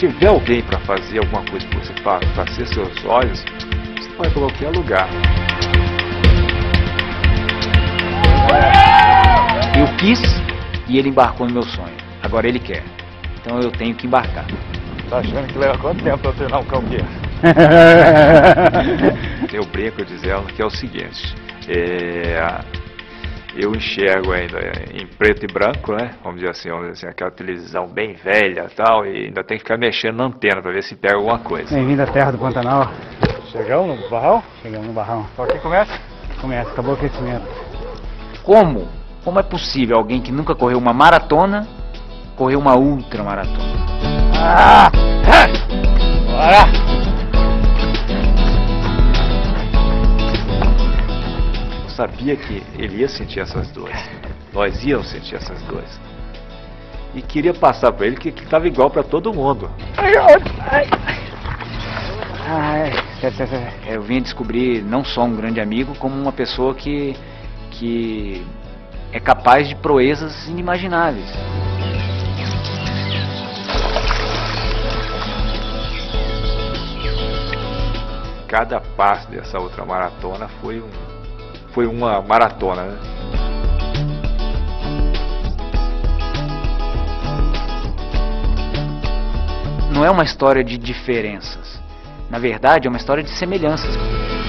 tiver alguém para fazer alguma coisa que você faça, para ser seus olhos, você vai para qualquer lugar. Eu quis e ele embarcou no meu sonho. Agora ele quer. Então eu tenho que embarcar. Tá achando que leva quanto tempo para treinar um campeão? Eu brinco dizendo que é o seguinte, eu enxergo ainda em preto e branco, né? Vamos dizer assim, aquela televisão bem velha e tal, e ainda tem que ficar mexendo na antena para ver se pega alguma coisa. Bem-vindo à terra do Pantanal. Chegamos no barrão? Chegamos no barrão. Só que começa? Começa, acabou o aquecimento. Como é possível alguém que nunca correu uma maratona, correr uma ultramaratona? Ah! Bora! Sabia que ele ia sentir essas dores, nós íamos sentir essas dores, e queria passar para ele que estava igual para todo mundo. Eu vim descobrir não só um grande amigo, como uma pessoa que é capaz de proezas inimagináveis. Cada passo dessa outra maratona foi uma maratona, né? Não é uma história de diferenças. Na verdade, é uma história de semelhanças.